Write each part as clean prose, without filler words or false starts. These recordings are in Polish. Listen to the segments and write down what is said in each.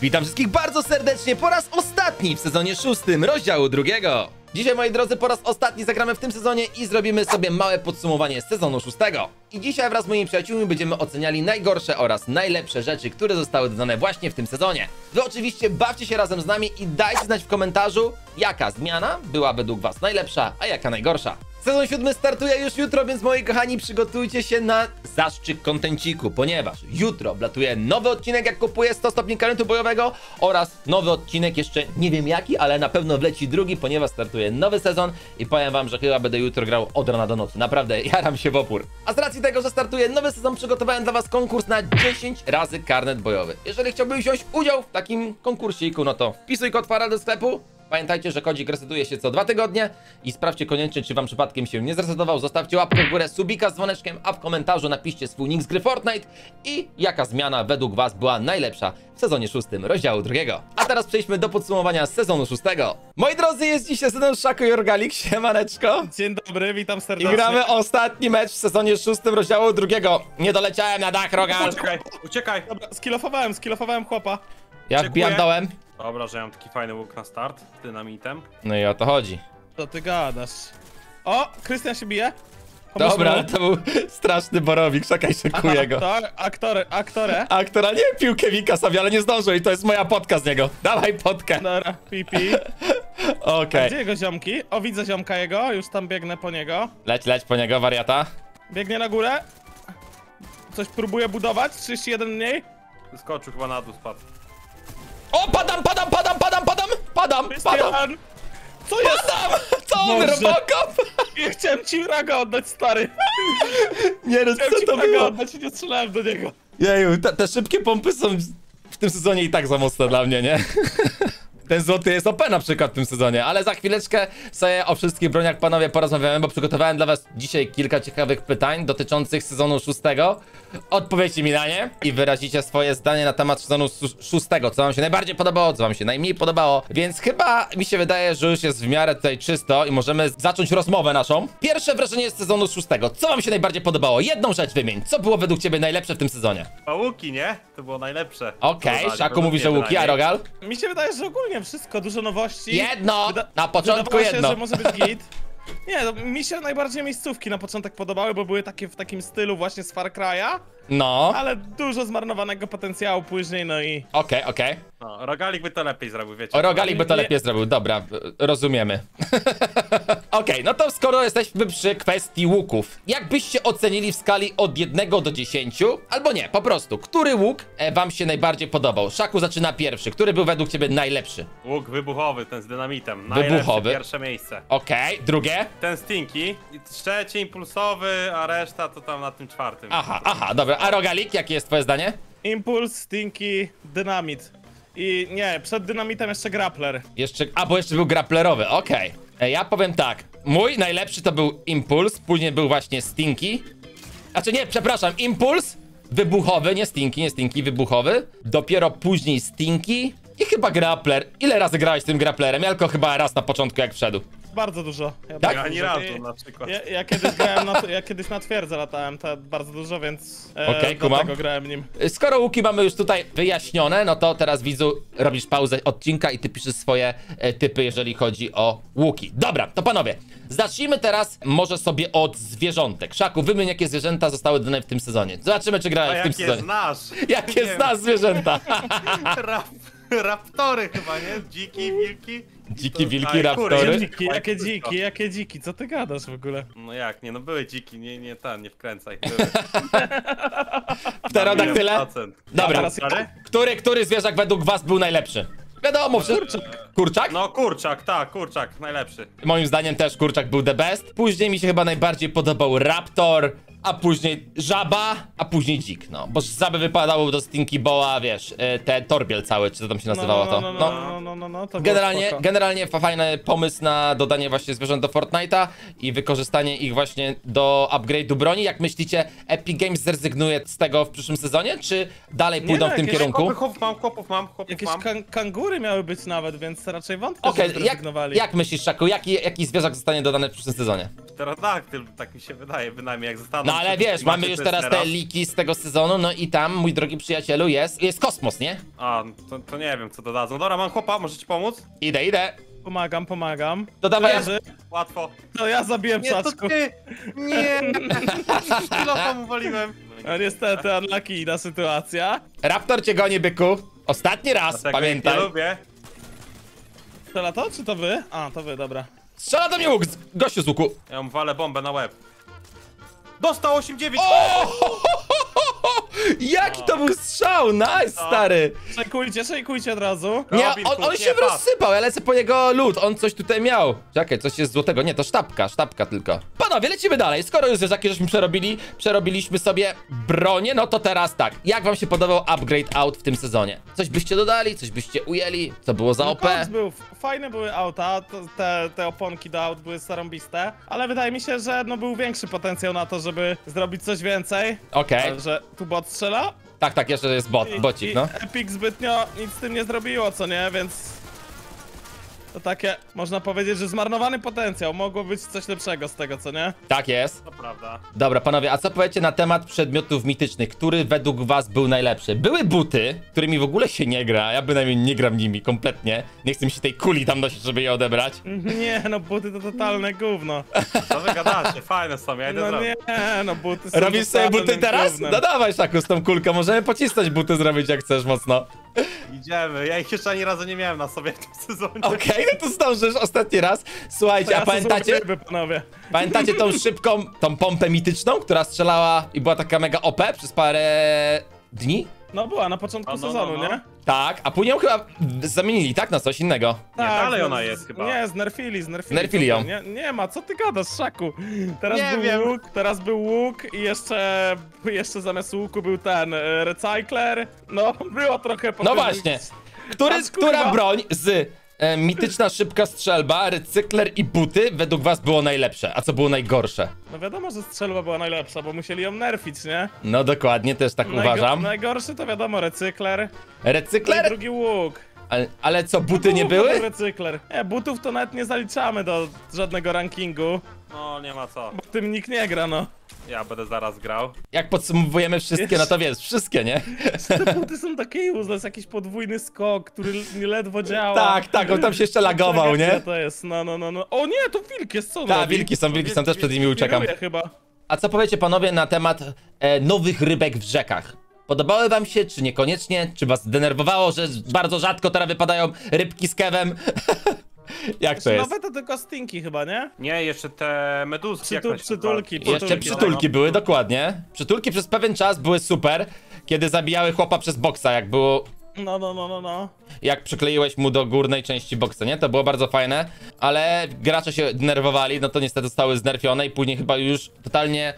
Witam wszystkich bardzo serdecznie po raz ostatni w sezonie 6 rozdziału 2. Dzisiaj, moi drodzy, po raz ostatni zagramy w tym sezonie i zrobimy sobie małe podsumowanie sezonu 6. I dzisiaj wraz z moimi przyjaciółmi będziemy oceniali najgorsze oraz najlepsze rzeczy, które zostały dodane właśnie w tym sezonie. Wy oczywiście bawcie się razem z nami i dajcie znać w komentarzu, jaka zmiana była według was najlepsza, a jaka najgorsza. Sezon 7 startuje już jutro, więc moi kochani, przygotujcie się na zastrzyk kontenciku, ponieważ jutro blatuje nowy odcinek, jak kupuję 100 stopni kalentu bojowego, oraz nowy odcinek, jeszcze nie wiem jaki, ale na pewno wleci drugi, ponieważ startuje nowy sezon i powiem wam, że chyba będę jutro grał od rana do nocy. Naprawdę, jaram się w opór. A z racji tego, że startuje nowy sezon, przygotowałem dla was konkurs na 10 razy karnet bojowy. Jeżeli chciałbyś wziąć udział w takim konkursiku, no to wpisuj kod FAREL do sklepu. Pamiętajcie, że kodzik resetuje się co 2 tygodnie i sprawdźcie koniecznie, czy wam przypadkiem się nie zresetował. Zostawcie łapkę w górę, subika z dzwoneczkiem, a w komentarzu napiszcie swój nick z gry Fortnite i jaka zmiana według was była najlepsza w sezonie 6 rozdziału 2. A teraz przejdźmy do podsumowania sezonu 6. Moi drodzy, jest dzisiaj sezon Szako Jorgalik, siemaneczko. Dzień dobry, witam serdecznie. I gramy ostatni mecz w sezonie 6 rozdziału 2. Nie doleciałem na dach, Rogal. Uciekaj. Dobra, skilofowałem chłopa. Ja wbijam dołem. Dobra, że ja mam taki fajny łuk na start z dynamitem. No i o to chodzi. Co ty gadasz? O! Krystian się bije! Pomóż Dobra, mu. To był straszny borowik, czekaj, szykuję go. Aktora nie pił Kevika sobie, ale nie zdążył i to jest moja podka z niego. Dawaj podkę! Dobra, pipi. Okej. Okay. Gdzie jego ziomki? O, widzę ziomka jego, już tam biegnę po niego. Leć po niego, wariata. Biegnie na górę. Coś próbuje budować, 31 mniej. Skoczył, chyba na dół spadł. O, padam! Co jest? Padam! Co on, Robocop? Nie chciałem ci raga oddać, stary. Nie, no co to było? Oddać i nie strzelałem do niego. Jeju, te szybkie pompy są w tym sezonie i tak za mocne dla mnie, nie? Ten złoty jest OP na przykład w tym sezonie, ale za chwileczkę sobie o wszystkich broniach, panowie, porozmawiamy, bo przygotowałem dla was dzisiaj kilka ciekawych pytań dotyczących sezonu 6. Odpowiedzcie mi na nie i wyrazicie swoje zdanie na temat sezonu 6, co wam się najbardziej podobało, co wam się najmniej podobało, więc chyba mi się wydaje, że już jest w miarę tutaj czysto i możemy zacząć rozmowę naszą. Pierwsze wrażenie z sezonu 6, co wam się najbardziej podobało? Jedną rzecz wymień, co było według ciebie najlepsze w tym sezonie? Łuki, nie? To było najlepsze. Okej, Szaku mówi, że łuki, a Rogal? Mi się wydaje, że ogólnie wszystko, dużo nowości. Jedno! Na początku jedno. Wydawało się, że może być git. Nie, no, mi się najbardziej miejscówki na początek podobały, bo były takie w takim stylu właśnie z Far Cry'a. No. Ale dużo zmarnowanego potencjału później, no i... Okej. No, Rogalik by to lepiej zrobił, wiecie. Rogalik by to lepiej zrobił, dobra, rozumiemy. Okej, no to skoro jesteśmy przy kwestii łuków, jak byście ocenili w skali od 1 do 10, albo nie, po prostu, który łuk wam się najbardziej podobał? Szaku zaczyna pierwszy, który był według ciebie najlepszy? Łuk wybuchowy, ten z dynamitem, najlepszy, pierwsze miejsce. Okej, drugie? Ten stinki, trzeci impulsowy, a reszta to tam na tym 4. Aha, dobra. A Rogalik, jakie jest twoje zdanie? Impuls, stinki, dynamit. I nie, przed dynamitem jeszcze grappler. Bo jeszcze był grapplerowy, okej. Ja powiem tak, mój najlepszy to był impuls, później był właśnie stinki. Znaczy nie, przepraszam, impuls, wybuchowy, nie stinki, wybuchowy. Dopiero później stinki i chyba grappler. Ile razy grałeś tym grapplerem? Ja tylko chyba raz na początku, jak wszedł. Bardzo dużo. Tak? Ani razu na przykład. Ja kiedyś grałem na twierdzę latałem, to bardzo dużo, więc do tego grałem nim. Skoro łuki mamy już tutaj wyjaśnione, no to teraz, widzu, robisz pauzę odcinka i ty piszesz swoje typy, jeżeli chodzi o łuki. Dobra, to panowie, zacznijmy teraz może sobie od zwierzątek. Szaku, wymień, jakie zwierzęta zostały dodane w tym sezonie. Zobaczymy, czy grałeś w tym sezonie. Jakie znasz zwierzęta? Raptory chyba, nie? Dziki, wilki. Dziki, wilki, raptory? Jakie dziki? Co ty gadasz w ogóle? No jak, nie, no były dziki, nie wkręcaj. Pterodaktyle? Dobra, który zwierzak według was był najlepszy? Wiadomo, kurczak. Kurczak? No kurczak, tak, kurczak, najlepszy. Moim zdaniem też kurczak był the best. Później mi się chyba najbardziej podobał raptor, a później żaba, a później dzik, no. Bo żaby wypadały do stinky boa, wiesz, te torbiel całe, czy co tam się nazywało to. To generalnie fajny pomysł na dodanie właśnie zwierząt do Fortnite'a i wykorzystanie ich właśnie do upgrade'u broni. Jak myślicie, Epic Games zrezygnuje z tego w przyszłym sezonie, czy dalej pójdą w tym kierunku? Chłopów mam. Jakieś kangury miały być nawet, więc raczej wątpię, że zrezygnowali. Jak myślisz, Szaku, jaki zwierzak zostanie dodany w przyszłym sezonie? pterodaktyl, tak mi się wydaje, bynajmniej jak zostaną. No ale wiesz, mamy już teraz te leaky z tego sezonu, no i tam, mój drogi przyjacielu, jest kosmos, nie? A, to nie wiem, co dodadzą. Dobra, mam chłopa, możecie ci pomóc? Idę. Pomagam. To dawaj. Łatwo. No ja zabiłem Szaczku. Nie, tam uwaliłem. No niestety, unlucky na sytuacja. Raptor cię goni, byku. Ostatni raz, dlatego pamiętaj. Ja lubię. Strzela to, czy to wy? A, to wy, dobra. Strzela do mnie łuk, gościu z łuku. Ja mu walę bombę na łeb. Dostał 8-9. Jaki to był strzał, nice, stary. Szejkujcie od razu. Nie, on się rozsypał, ja lecę po jego lód, on coś tutaj miał. Czekaj, coś jest złotego, nie, to sztabka tylko. Panowie, lecimy dalej, skoro już rzeczaki żeśmy przerobiliśmy sobie bronię, no to teraz tak. Jak wam się podobał upgrade aut w tym sezonie? Coś byście dodali, coś byście ujęli, co było za OP? Fajne były auta, te oponki do aut były zarąbiste, ale wydaje mi się, że no był większy potencjał na to, żeby zrobić coś więcej. Okej. Także tu bot strzela? Tak, jeszcze jest bocik, no. Epic zbytnio nic z tym nie zrobiło, co nie, więc... To takie, można powiedzieć, że zmarnowany potencjał. Mogło być coś lepszego z tego, co nie? Tak jest. To prawda. Dobra, panowie, a co powiecie na temat przedmiotów mitycznych? Który według was był najlepszy? Były buty, którymi w ogóle się nie gra. Ja bynajmniej nie gram nimi kompletnie. Nie chcę mi się tej kuli tam nosić, żeby je odebrać. Nie, no buty to totalne gówno. To wy gadacie, fajne są, ja idę zrobić. Nie, no buty są. Robisz sobie buty teraz? Gównem. No dawaj, Szaku, z tą kulką. Możemy pocisnąć buty, zrobić jak chcesz mocno. Idziemy, ja ich jeszcze ani razu nie miałem na sobie w tym sezonie. Okej, no to zdążysz ostatni raz. Słuchajcie, ja pamiętacie tą szybką, tą pompę mityczną, która strzelała i była taka mega OP przez parę dni? No była, na początku sezonu, nie? Tak, a później ją chyba zamienili, tak? Na coś innego. Tak, nie, dalej ona jest chyba. Nie, znerfili ją. Nie ma, co ty gadasz, Szaku? Teraz był łuk i jeszcze zamiast łuku był ten recykler. No, było trochę... No właśnie, która broń z mityczna szybka strzelba, recykler i buty według was było najlepsze, a co było najgorsze? No wiadomo, że strzelba była najlepsza, bo musieli ją nerfić, nie? No dokładnie, też tak uważam. Najgorszy to wiadomo, recykler. Recykler? I drugi łuk. Ale co, buty nie były? Recykler. Nie, butów to nawet nie zaliczamy do żadnego rankingu. No nie ma co. Bo tym nikt nie gra, no. Ja będę zaraz grał. Jak podsumowujemy wszystkie, no to wiesz, wszystkie, nie? Te buty są takie useless, jakiś podwójny skok, który ledwo działa. Tak, on tam się jeszcze lagował, nie? To jest, no. O nie, to wilk jest, co? Tak, wilki są, też przed nimi uciekam. Chyba. A co powiecie panowie na temat nowych rybek w rzekach? Podobały wam się, czy niekoniecznie? Czy was denerwowało, że bardzo rzadko teraz wypadają rybki z kewem? Jak to jest? Nawet to tylko stinki chyba, nie? Nie, jeszcze te meduzy. Przytulki były, dokładnie. Przytulki przez pewien czas były super, kiedy zabijały chłopa przez boksa, jak było... No. Jak przykleiłeś mu do górnej części boksa, nie? To było bardzo fajne, ale gracze się denerwowali, no to niestety zostały znerfione i później chyba już totalnie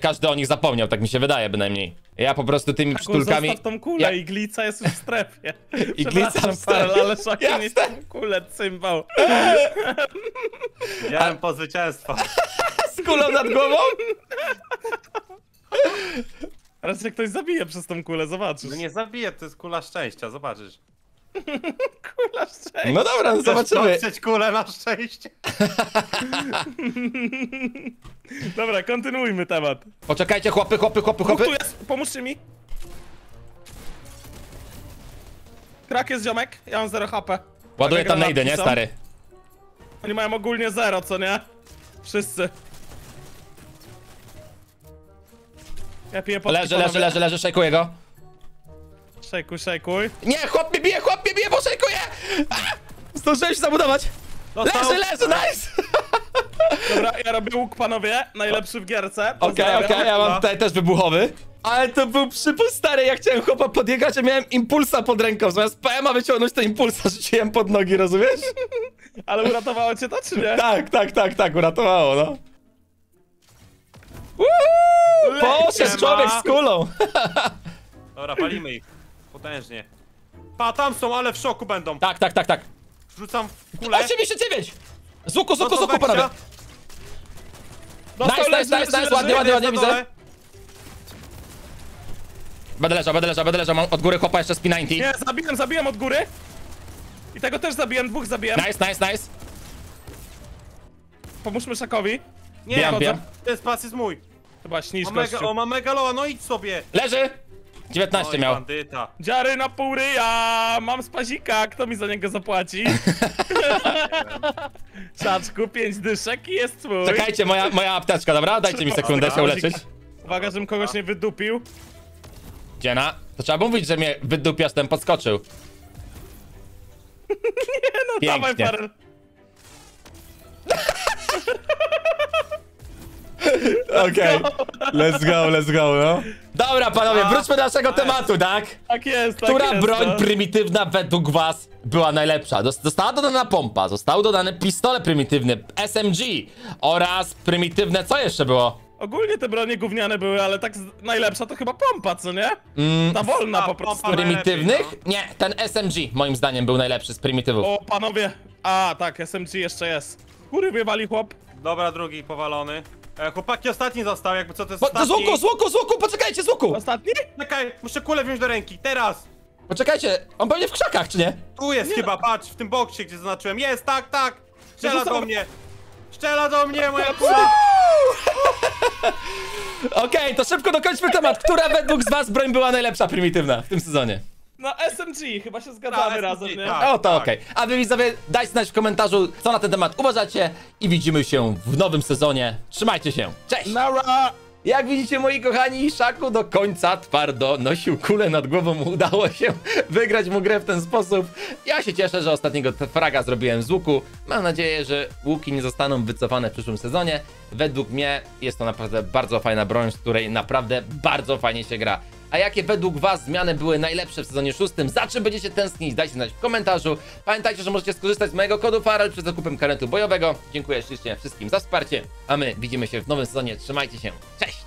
każdy o nich zapomniał, tak mi się wydaje bynajmniej. Ja po prostu tymi przytulkami... Zostaw tą kulę, iglica jest już w strefie. Iglica w strefie? Ale Szaku nie tą kulę, cymbał. Wziąłem po zwycięstwo. Z kulą nad głową? Teraz się ktoś zabije przez tą kulę, zobaczysz. No nie zabije, to jest kula szczęścia, zobaczysz. Kula szczęścia. No dobra, no zobaczymy. Chcesz kulę na szczęście. Dobra, kontynuujmy temat. Poczekajcie, chłopy. Tu jest, pomóżcie mi. Krak jest, ziomek, ja mam 0 HP. Ładuję tam nejdę, nie, stary? Oni mają ogólnie 0, co nie? Wszyscy. Ja piję potki, leży, szejkuję go. Szejkuj. Nie, chłop mnie bije, bo szejkuję! Zdążyłem się zabudować. Leży, nice! Dobra, ja robię łuk, panowie, najlepszy w gierce. Okej, ja mam tutaj też wybuchowy. Ale to był przypust, stary, ja chciałem chłopa podjechać, a miałem impulsa pod ręką. Zamiast PM-a wyciągnąć to impulsa, rzuciłem pod nogi, rozumiesz? Ale uratowało cię to, czy nie? Tak, uratowało, no. Poszedł człowiek z kulą! Dobra, palimy ich. Potężnie. Pa, tam są, ale w szoku będą. Tak. Rzucam w kulę. 89! Z łuku, panowie! Nice, ładnie, widzę. Będę leżał, mam od góry chłopa jeszcze z P90. Nie, zabiłem od góry. I tego też zabiłem, dwóch zabiłem. Nice. Pomóżmy Szakowi. Nie, chodzę. Ten spas jest mój. Chyba śnisz gościu. O, ma megaloa, no idź sobie. Leży. 19 oj, miał. Bandyta. Dziary na pół ryja. Mam spazika, kto mi za niego zapłaci? Czaczku, 5 dyszek i jest mój. Czekajcie, moja apteczka, dobra? Dajcie mi sekundę się uleczyć. Uwaga, żebym kogoś nie wydupił. Dziena, to trzeba mówić, że mnie wydupiasz, ten podskoczył. Nie no, pięknie. Dawaj parę. Okej, let's go, no. Dobra panowie, wróćmy do naszego tematu, tak? Tak jest, tak. Która broń prymitywna według was była najlepsza? Została dodana pompa, został dodany pistolet prymitywny, SMG oraz prymitywne, co jeszcze było? Ogólnie te bronie gówniane były, ale tak najlepsza to chyba pompa, co nie? Ta wolna po prostu. Z prymitywnych? Nie, ten SMG moim zdaniem był najlepszy z prymitywów. O panowie, a tak, SMG jeszcze jest. Kury wywali chłop. Dobra, drugi powalony. Chłopaki, ostatni został, jakby co to jest ostatni? Z łuku, poczekajcie, z łuku! Ostatni? Czekaj, muszę kulę wziąć do ręki, teraz! Poczekajcie, on pewnie w krzakach, czy nie? Tu jest nie chyba, no. Patrz, w tym boksie, gdzie zaznaczyłem, jest, tak, tak! Strzela do mnie! Strzela do mnie, moja kula! Okej, to szybko dokończmy temat, która według z was broń była najlepsza prymitywna w tym sezonie? No SMG, chyba się zgadzamy razem, nie? Tak, o to tak. Okej. A wy widzowie, dajcie znać w komentarzu, co na ten temat uważacie i widzimy się w nowym sezonie. Trzymajcie się, cześć! Nara! Jak widzicie, moi kochani, Szaku do końca twardo nosił kulę nad głową, udało się wygrać mu grę w ten sposób. Ja się cieszę, że ostatniego fraga zrobiłem z łuku. Mam nadzieję, że łuki nie zostaną wycofane w przyszłym sezonie. Według mnie jest to naprawdę bardzo fajna broń, z której naprawdę bardzo fajnie się gra. A jakie według was zmiany były najlepsze w sezonie 6? Za czym będziecie tęsknić? Dajcie znać w komentarzu. Pamiętajcie, że możecie skorzystać z mojego kodu FAREL przed zakupem karnetu bojowego. Dziękuję ślicznie wszystkim za wsparcie, a my widzimy się w nowym sezonie. Trzymajcie się, cześć!